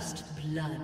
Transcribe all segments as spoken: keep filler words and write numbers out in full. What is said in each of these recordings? First blood.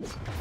you